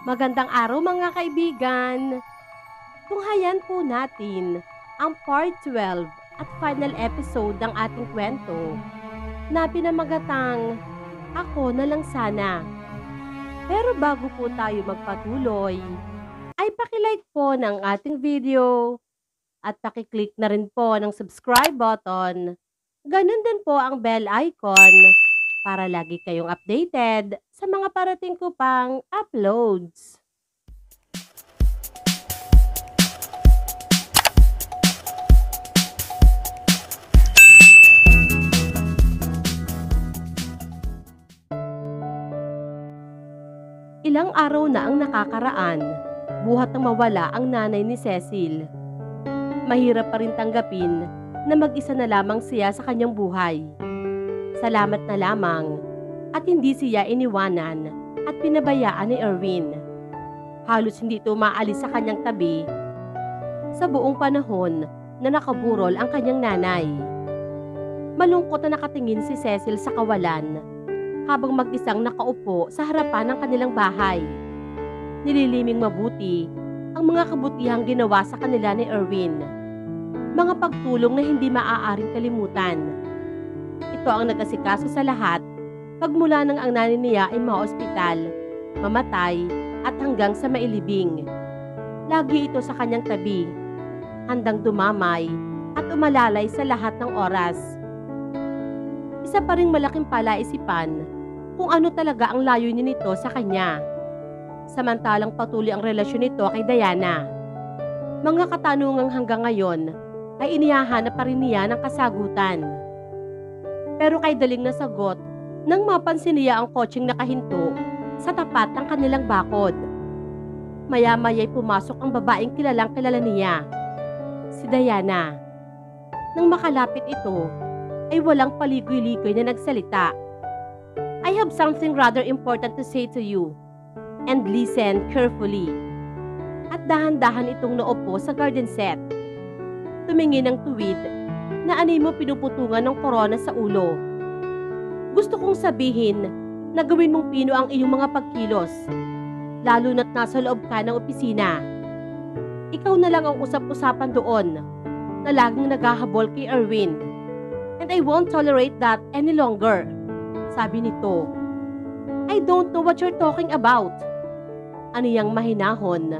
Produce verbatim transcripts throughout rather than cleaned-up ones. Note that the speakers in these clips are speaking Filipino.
Magandang araw mga kaibigan! Tunghayan po natin ang part twelve at final episode ng ating kwento na pinamagatang Ako na lang sana. Pero bago po tayo magpatuloy, ay pakilike po ng ating video at pakiclick na rin po ng subscribe button. Ganun din po ang bell icon para lagi kayong updated sa mga parating ko pang uploads. Ilang araw na ang nakakaraan, buhat nang mawala ang nanay ni Cecil. Mahirap pa rin tanggapin na mag-isa na lamang siya sa kanyang buhay. Salamat na lamang at hindi siya iniwanan at pinabayaan ni Erwin. Halos hindi ito maalis sa kanyang tabi sa buong panahon na nakaburol ang kanyang nanay. Malungkot na nakatingin si Cecil sa kawalan habang mag-isang nakaupo sa harapan ng kanilang bahay. Nililiming mabuti ang mga kabutihang ginawa sa kanila ni Erwin. Mga pagtulong na hindi maaaring kalimutan. Ito ang nag-asikaso sa lahat pagmula nang ang nanay niya ay maospital, mamatay at hanggang sa mailibing. Lagi ito sa kanyang tabi, handang dumamay at umalalay sa lahat ng oras. Isa pa ring malaking palaisipan kung ano talaga ang layunin nito sa kanya. Samantalang patuloy ang relasyon nito kay Diana. Mga katanungang hanggang ngayon ay inihahanap pa rin niya ng kasagutan. Pero kay daling na sagot nang mapansin niya ang kotseng nakahinto sa tapat ng kanilang bakod. Maya-maya'y pumasok ang babaeng kilalang kilala niya, si Diana. Nang makalapit ito, ay walang paligoy-ligoy na nagsalita. "I have something rather important to say to you, and listen carefully." At dahan-dahan itong naupo sa garden set. Tumingin ang tuwid na animo pinuputungan ng korona sa ulo. "Gusto kong sabihin na gawin mong pino ang iyong mga pagkilos, lalo na't nasa loob ka ng opisina. Ikaw na lang ang usap-usapan doon na laging naghahabol kay Erwin. And I won't tolerate that any longer," sabi nito. "I don't know what you're talking about." Aniyang mahinahon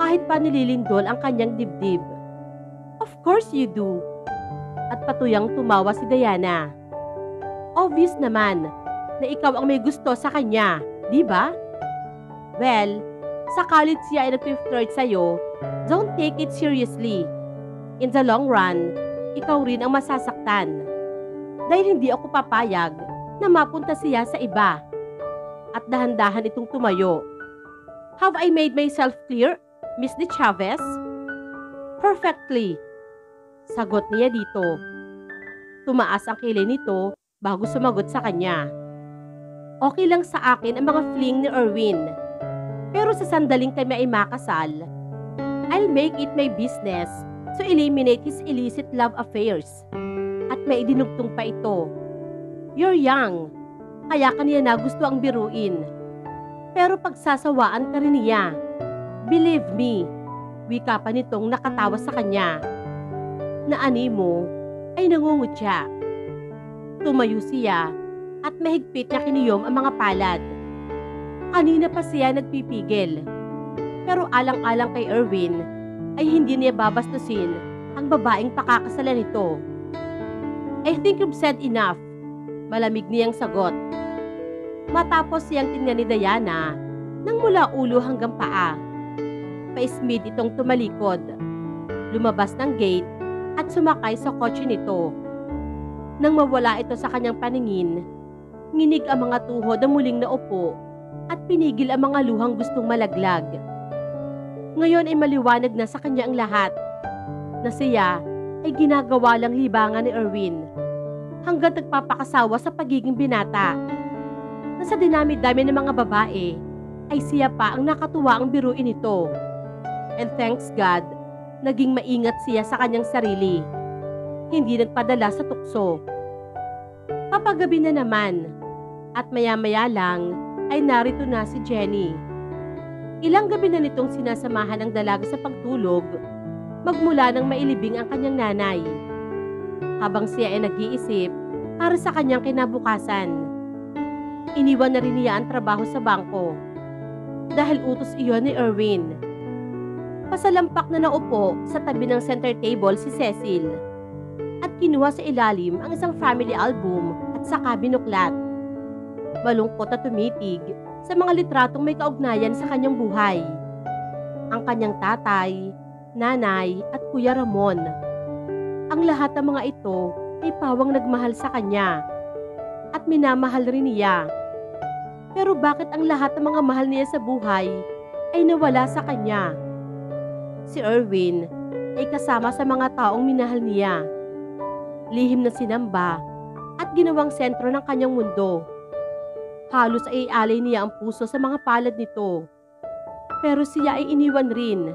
kahit pa nililindol ang kanyang dibdib. "Of course you do." At patuyang tumawa si Diana. "Obvious naman na ikaw ang may gusto sa kanya, di ba? Well, sakalit siya ay nag-flirt sa'yo, don't take it seriously. In the long run, ikaw rin ang masasaktan. Dahil hindi ako papayag na mapunta siya sa iba." At dahan-dahan itong tumayo. "Have I made myself clear, Miss De Chavez?" "Perfectly," sagot niya dito. Tumaas ang kilay nito bago sumagot sa kanya. "Okay lang sa akin ang mga fling ni Erwin. Pero sa sandaling kami ay makasal, I'll make it my business to eliminate his illicit love affairs." At may idinugtong pa ito. "You're young, kaya kanya na gusto ang biruin. Pero pagsasawaan ka rin niya. Believe me," wika pa nitong nakatawa sa kanya. Na animo ay nangungutya. Tumayo siya at mahigpit na kiniyom ang mga palad. Kanina pa siya nagpipigil, pero alang-alang kay Erwin ay hindi niya babastusin ang babaeng pakakasalan nito. "I think you've said enough," malamig niyang sagot. Matapos siyang tingnan ni Diana nang mula ulo hanggang paa. Pa-ismid itong tumalikod, lumabas ng gate at sumakay sa kotse nito. Nang mawala ito sa kanyang paningin, nginig ang mga tuhod na muling naupo at pinigil ang mga luhang gustong malaglag. Ngayon ay maliwanag na sa kanya ang lahat, na siya ay ginagawa lang libangan ni Erwin hanggang nagpapakasawa sa pagiging binata. Na sa dinami-dami ng mga babae ay siya pa ang nakatuwa ang biruin nito. And thanks God, naging maingat siya sa kanyang sarili. Hindi nagpadala sa tukso. Papagabi na naman at maya-maya lang ay narito na si Jenny. Ilang gabi na nitong sinasamahan ang dalaga sa pagtulog, magmula nang mailibing ang kanyang nanay. Habang siya ay nag-iisip para sa kanyang kinabukasan, iniwan na rin niya ang trabaho sa bangko dahil utos iyon ni Erwin. Pasalampak na naupo sa tabi ng center table si Cecil at kinuha sa ilalim ang isang family album at saka binuklat. Malungkot at tumitig sa mga litratong may kaugnayan sa kanyang buhay. Ang kanyang tatay, nanay at Kuya Ramon. Ang lahat ng mga ito ay pawang nagmahal sa kanya at minamahal rin niya. Pero bakit ang lahat ng mga mahal niya sa buhay ay nawala sa kanya? Si Erwin ay kasama sa mga taong minahal niya. Lihim na sinamba at ginawang sentro ng kanyang mundo. Halos ay ialay niya ang puso sa mga palad nito. Pero siya ay iniwan rin.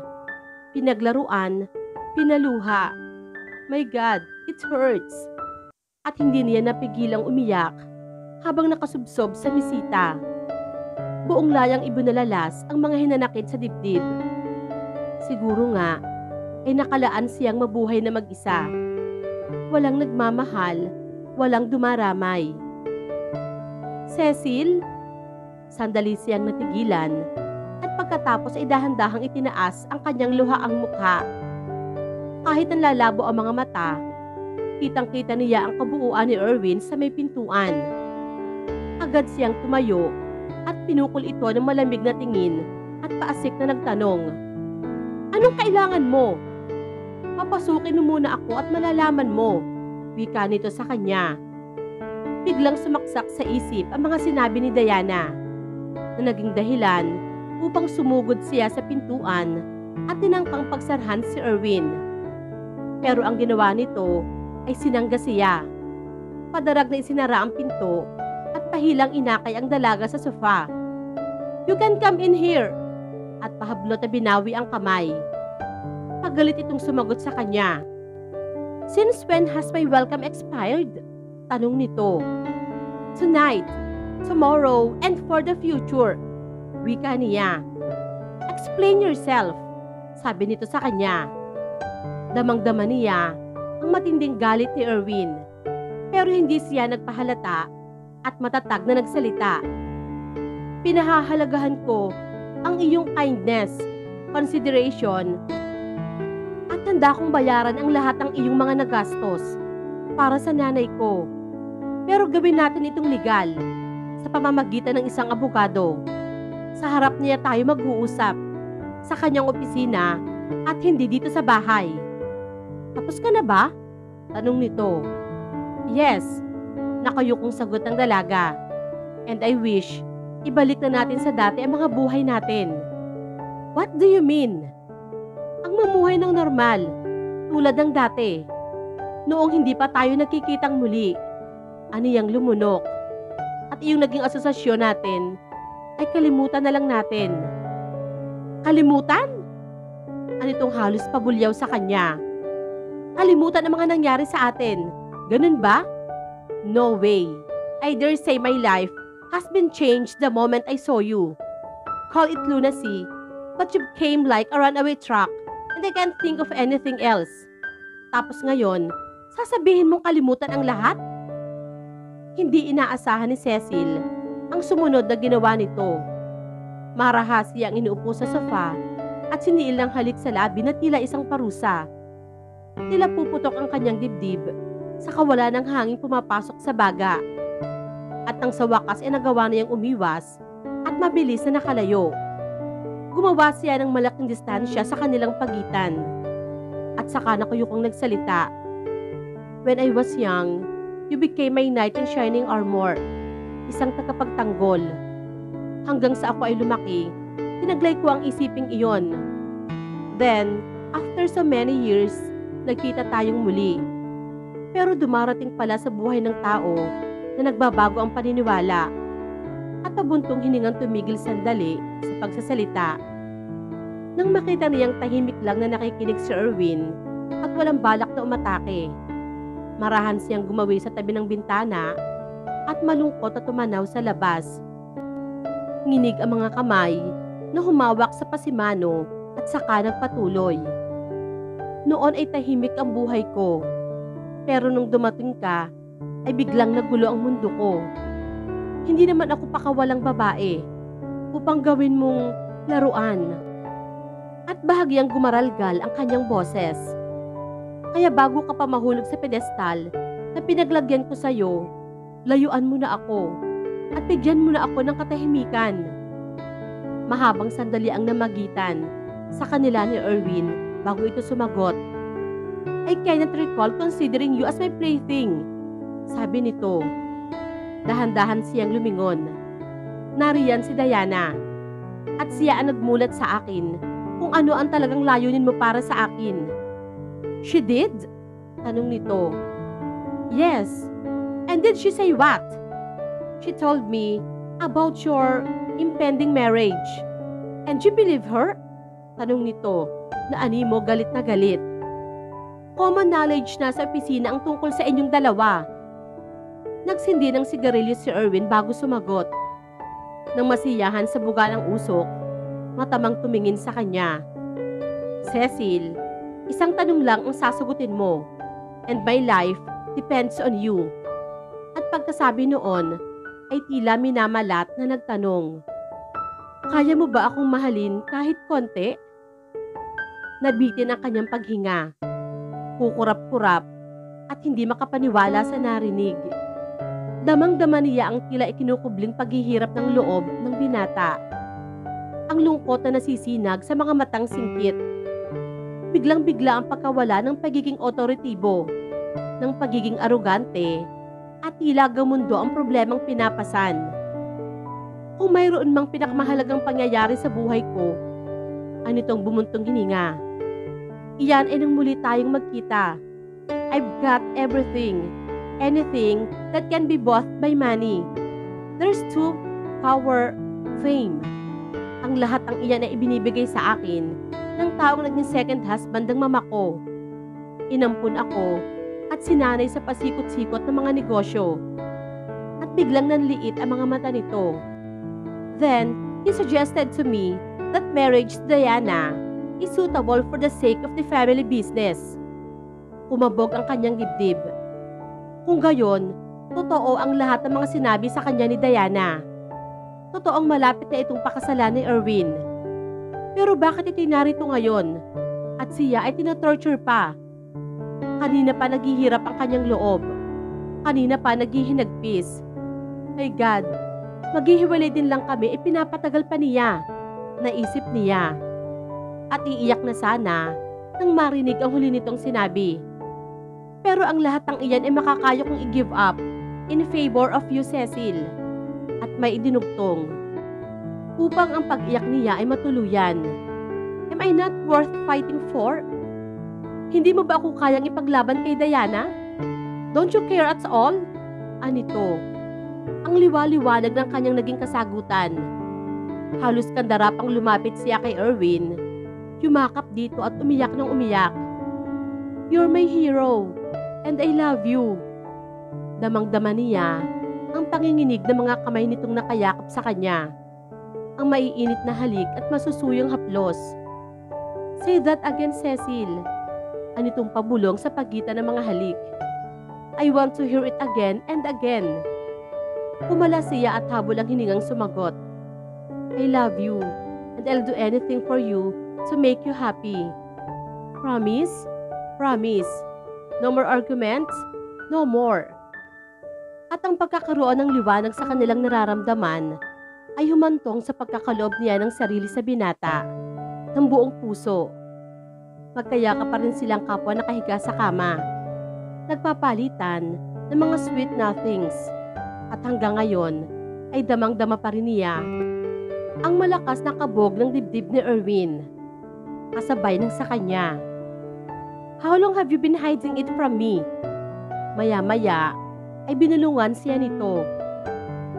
Pinaglaruan, pinaluha. My God, it hurts. At hindi niya napigilang umiyak habang nakasubsob sa bisita. Buong layang ibinalalas ang mga hinanakit sa dibdib. Siguro nga ay nakalaan siyang mabuhay na mag-isa. Walang nagmamahal, walang dumaramay. Cecil, sandali siyang natigilan at pagkatapos ay dahan-dahang itinaas ang kanyang luhaang mukha. Kahit ang lalabo ang mga mata, kitang-kita niya ang kabuuan ni Erwin sa may pintuan. Agad siyang tumayo at pinukol ito ng malamig na tingin at paasik na nagtanong, "Anong kailangan mo? Papasukin mo muna ako at malalaman mo," wika nito sa kanya. Biglang sumaksak sa isip ang mga sinabi ni Diana na naging dahilan upang sumugod siya sa pintuan at tinangkang pagsarhan si Erwin. Pero ang ginawa nito ay sinangga siya. Padarag na isinara ang pinto at pahilang inakay ang dalaga sa sofa. "You can come in here!" At pahablot na binawi ang kamay. Pagalit itong sumagot sa kanya. "Since when has my welcome expired?" Tanong nito. "Tonight, tomorrow, and for the future," wika niya. "Explain yourself," sabi nito sa kanya. Damang-dama niya ang matinding galit ni Erwin, pero hindi siya nagpahalata at matatag na nagsalita. "Pinahahalagahan ko ang iyong kindness, consideration, at handa kong bayaran ang lahat ng iyong mga nagastos para sa nanay ko. Pero gawin natin itong legal sa pamamagitan ng isang abogado. Sa harap niya tayo mag-uusap sa kanyang opisina at hindi dito sa bahay." "Tapos ka na ba?" tanong nito. "Yes," nakayukong sagot ng dalaga. "And I wish ibalik na natin sa dati ang mga buhay natin." "What do you mean?" "Ang mamuhay ng normal tulad ng dati, noong hindi pa tayo nakikitang muli," aniyang lumunok. "At iyong naging asosasyon natin ay kalimutan na lang natin." "Kalimutan?" Anitong halos pabulyaw sa kanya. "Kalimutan ang mga nangyari sa atin. Ganun ba? No way. I dare say my life has been changed the moment I saw you. Call it lunacy, but you came like a runaway truck and I can't think of anything else. Tapos ngayon, sasabihin mong kalimutan ang lahat?" Hindi inaasahan ni Cecil ang sumunod na ginawa nito. Marahas siyang inuupo sa sofa at siniil ng halik sa labi na tila isang parusa. Tila puputok ang kanyang dibdib sa kawala ng hangin pumapasok sa baga. At nang sa wakas ay nagawa niyang umiwas at mabilis na nakalayo. Gumawa siya ng malaking distansya sa kanilang pagitan. At saka nakayukong nagsalita, "When I was young, you became my knight in shining armor, isang tagapagtanggol. Hanggang sa ako ay lumaki, tinaglay ko ang isiping iyon. Then, after so many years, nagkita tayong muli. Pero dumarating pala sa buhay ng tao na nagbabago ang paniniwala." At pabuntong hiningang tumigil sandali sa pagsasalita. Nang makita niyang tahimik lang na nakikinig si Erwin at walang balak na umatake, marahan siyang gumawi sa tabi ng bintana at malungkot at tumanaw sa labas. Nginig ang mga kamay na humawak sa pasimano at saka nagpatuloy. Noon ay tahimik ang buhay ko, pero nung dumating ka, ay biglang nagulo ang mundo ko. Hindi naman ako pakawalang babae upang gawin mong laruan. At bahagyang gumaralgal ang kanyang boses. Kaya bago ka pa mahulog sa pedestal na pinaglagyan ko sa'yo, layuan mo na ako at bigyan mo na ako ng katahimikan. Mahabang sandali ang namagitan sa kanila ni Erwin bago ito sumagot. I cannot recall considering you as my plaything, sabi nito. Dahan-dahan siyang lumingon. Nariyan si Diana at siya ang nagmulat sa akin kung ano ang talagang layunin mo para sa akin. She did? Tanong nito. Yes. And did she say what? She told me about your impending marriage. And you believe her? Tanong nito na animo galit na galit. Common knowledge na sa opisina ang tungkol sa inyong dalawa. Nagsindi ng sigarilyo si Erwin bago sumagot. Nang masiyahan sa buga ng usok, matamang tumingin sa kanya. Cecil, isang tanong lang ang sasagutin mo. And my life depends on you. At pagkasabi noon, ay tila minamalat na nagtanong, kaya mo ba akong mahalin kahit konti? Nabitin ang kanyang paghinga, kukurap-kurap at hindi makapaniwala sa narinig. Damang-dama niya ang tila ikinukubling paghihirap ng loob ng binata. Ang lungkot na nasisinag sa mga matang singkit. Biglang-bigla ang pagkawala ng pagiging otoritibo, ng pagiging arugante, at tila gamundo ang problemang pinapasan. Kung mayroon mang pinakamahalagang pangyayari sa buhay ko, ano itong bumuntong hininga? Iyan ay nang muli tayong magkita. I've got everything, anything that can be bought by money. There's two, power, fame. Ang lahat ng iyan ay ibinibigay sa akin ng taong naging second husband ng mama ko. Inampun ako at sinanay sa pasikot-sikot ng mga negosyo. At biglang nanliit ang mga mata nito. Then, he suggested to me that marriage Diana is suitable for the sake of the family business. Umabog ang kanyang dibdib. Kung gayon, totoo ang lahat ng mga sinabi sa kanya ni Diana. Totoong malapit na itong pakasalan ni Erwin. Pero bakit ito'y narito ngayon? At siya ay tinatorture pa. Kanina pa naghihirap ang kanyang loob. Kanina pa naghihinagpis. My God, maghihiwalay din lang kami, ipinapatagal pa niya. Naisip niya. At iiyak na sana nang marinig ang huli nitong sinabi. Pero ang lahat ng iyan ay makakaya kong i-give up in favor of you, Cecil. At may idinugtong, upang ang pag-iyak niya ay matuluyan. Am I not worth fighting for? Hindi mo ba ako kayang ipaglaban kay Diana? Don't you care at all? Anito, ang liwa-liwanag ng kanyang naging kasagutan. Halos kandarapang lumapit siya kay Erwin. Yumakap dito at umiyak ng umiyak. You're my hero, and I love you. Damang-dama niya ang panginginig ng mga kamay nitong nakayakap sa kanya. Ang maiinit na halik at masusuyong haplos. Say that again, Cecil. Anitong pabulong sa pagitan ng mga halik. I want to hear it again and again. Pumala siya at habol ang hiningang sumagot. I love you and I'll do anything for you to make you happy. Promise? Promise. No more arguments? No more. At ang pagkakaroon ng liwanag sa kanilang nararamdaman ay humantong sa pagkakaloob niya ng sarili sa binata, ng buong puso. Magkayaka pa rin silang kapwa nakahiga sa kama. Nagpapalitan ng mga sweet nothings. At hanggang ngayon ay damang-dama pa rin niya ang malakas na kabog ng dibdib ni Erwin, kasabay ng sa kanya. How long have you been hiding it from me? Maya-maya ay binulungan siya nito.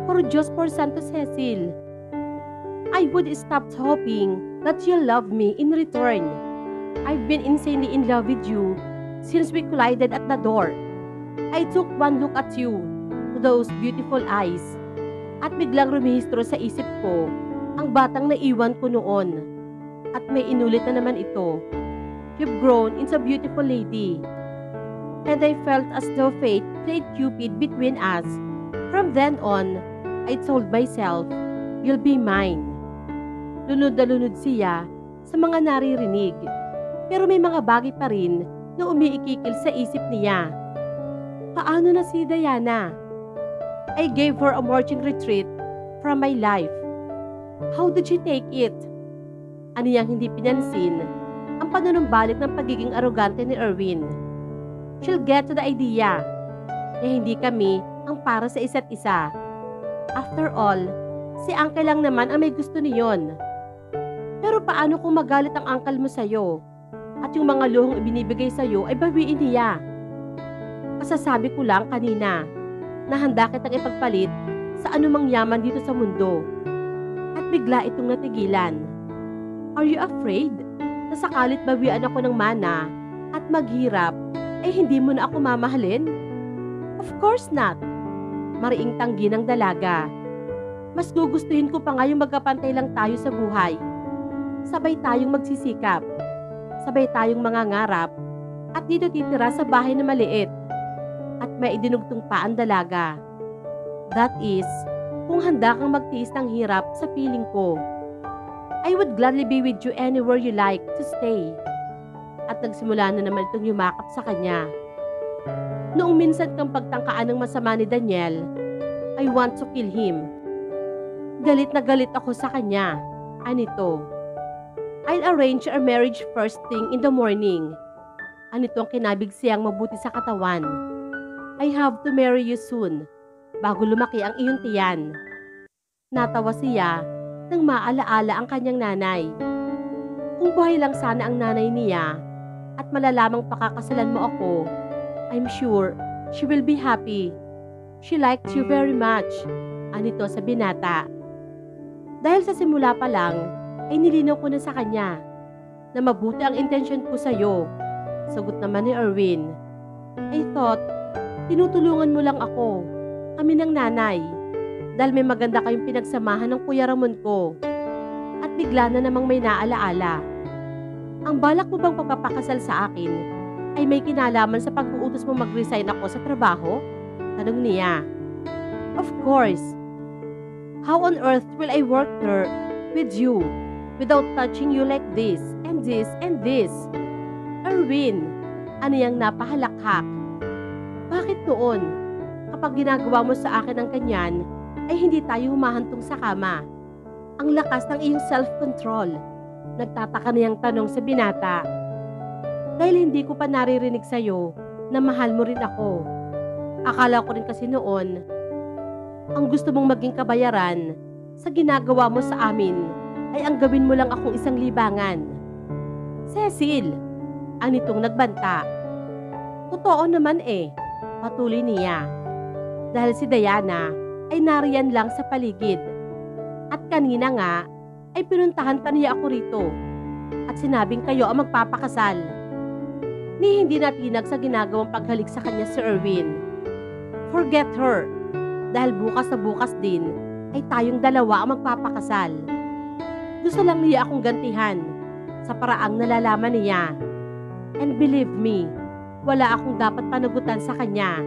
For Diyos, for Santo Cecil, I would stop hoping that you'll love me in return. I've been insanely in love with you since we collided at the door. I took one look at you, those beautiful eyes, at biglang rumihistro sa isip ko ang batang naiwan ko noon. At may inulit na naman ito. You've grown into a beautiful lady. And I felt as though fate played Cupid between us. From then on, I told myself, you'll be mine. Lunod na lunod siya sa mga naririnig. Pero may mga bagay pa rin na umiikikil sa isip niya. Paano na si Diana? I gave her a marching retreat from my life. How did she take it? Ano yang hindi pinansin? Ang panunumbalik ng pagiging arrogante ni Erwin. She'll get to the idea na hindi kami ang para sa isa't isa. After all, si uncle lang naman ang may gusto niyon. Pero paano kung magalit ang uncle mo sa'yo at yung mga luhong ibinibigay sa'yo ay bawiin niya? Masasabi ko lang kanina na handa kitang ipagpalit sa anumang yaman dito sa mundo. At bigla itong natigilan. Are you afraid na sakalit bawian ako ng mana at maghirap ay hindi mo na ako mamahalin? Of course not. Mariing tanggi ng dalaga. Mas gugustuhin ko pa nga yung magkapantay lang tayo sa buhay. Sabay tayong magsisikap. Sabay tayong mangangarap at dito titira sa bahay na maliit. At may idinugtong pa ang dalaga. That is, kung handa kang magtiis ng hirap sa piling ko. I would gladly be with you anywhere you like to stay. At nagsimula na naman itong yumakap sa kanya. Noong minsan kang pagtangkaan ng masama ni Daniel, I want to kill him. Galit na galit ako sa kanya. Anito, I'll arrange our marriage first thing in the morning. Anito ang kinabig siyang mabuti sa katawan. I have to marry you soon, bago lumaki ang iyong tiyan. Natawa siya nang maalaala ang kanyang nanay. Kung buhay lang sana ang nanay niya at malalamang pakakasalan mo ako, I'm sure she will be happy. She likes you very much. Anito sa binata. Dahil sa simula pa lang, ay nilinaw ko na sa kanya na mabuti ang intention ko sa'yo. Sagot naman ni Erwin. I thought, tinutulungan mo lang ako, kami ng nanay, dahil may maganda kayong pinagsamahan ng Kuya Ramon ko. At bigla na namang may naalaala. Ang balak mo bang pagpapakasal sa akin ay may kinalaman sa pag-uutos mo mag-resign ako sa trabaho? Tanong niya. Of course. How on earth will I work there with you without touching you like this and this and this? Erwin, ano yung napahalakhak? Bakit noon, kapag ginagawa mo sa akin ang kanyan, ay hindi tayo humahantong sa kama? Ang lakas ng iyong self-control. Nagtataka niyang tanong sa binata. Dahil hindi ko pa naririnig sa'yo na mahal mo rin ako. Akala ko rin kasi noon, ang gusto mong maging kabayaran sa ginagawa mo sa amin ay ang gawin mo lang akong isang libangan. Cecil, anitong nagbanta. Totoo naman eh, patuloy niya. Dahil si Diana ay nariyan lang sa paligid. At kanina nga ay pinuntahan pa niya ako rito at sinabing kayo ang magpapakasal. Ni hindi natinag sa ginagawang paghalik sa kanya si Erwin. Forget her, dahil bukas na bukas din ay tayong dalawa ang magpapakasal. Gusto lang niya akong gantihan sa paraang nalalaman niya. And believe me, wala akong dapat panagutan sa kanya.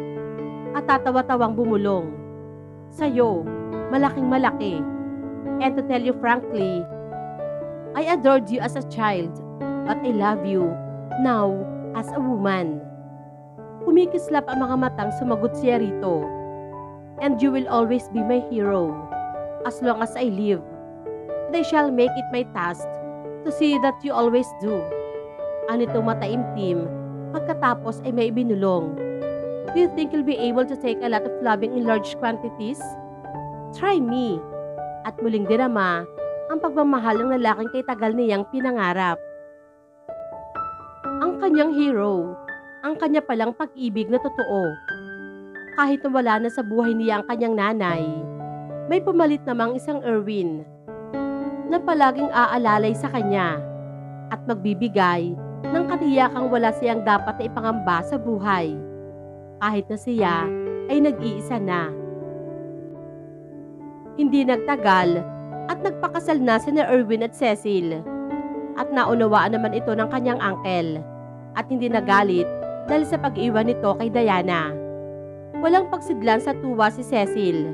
At tatawa-tawang bumulong. Sa'yo, malaking malaki. And to tell you frankly, I adored you as a child, but I love you now as a woman. Kumikislap ang mga matang sumagot siya rito. And you will always be my hero, as long as I live. And I shall make it my task to see that you always do. Anito mataimtim, pagkatapos ay may binulong. Do you think you'll be able to take a lot of loving in large quantities? Try me. At muling dinama ang pagmamahal ng lalaking kay tagal niyang pinangarap. Ang kanyang hero, ang kanya palang pag-ibig na totoo. Kahit wala na sa buhay niya ang kanyang nanay, may pumalit namang isang Erwin na palaging aalalay sa kanya at magbibigay ng katiyakang wala siyang dapat na ipangamba sa buhay kahit na siya ay nag-iisa na. Hindi nagtagal at nagpakasal na sina Erwin at Cecil. At naunawaan naman ito ng kanyang uncle at hindi nagalit dahil sa pag-iwan nito kay Diana. Walang pagsidlan sa tuwa si Cecil.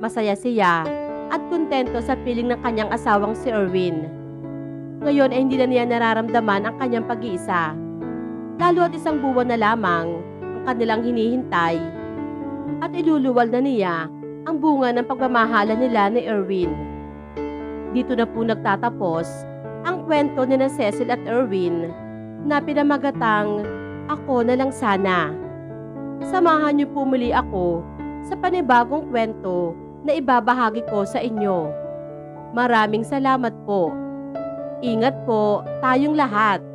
Masaya siya at kontento sa piling ng kanyang asawang si Erwin. Ngayon ay hindi na niya nararamdaman ang kanyang pag-iisa. Lalo at isang buwan na lamang ang kanilang hinihintay at iluluwal na niya ang bunga ng pagmamahala nila ni Erwin. Dito na po nagtatapos ang kwento ni na Cecil at Erwin na pinamagatang Ako Na Lang Sana. Samahan niyo po muli ako sa panibagong kwento na ibabahagi ko sa inyo. Maraming salamat po. Ingat po tayong lahat.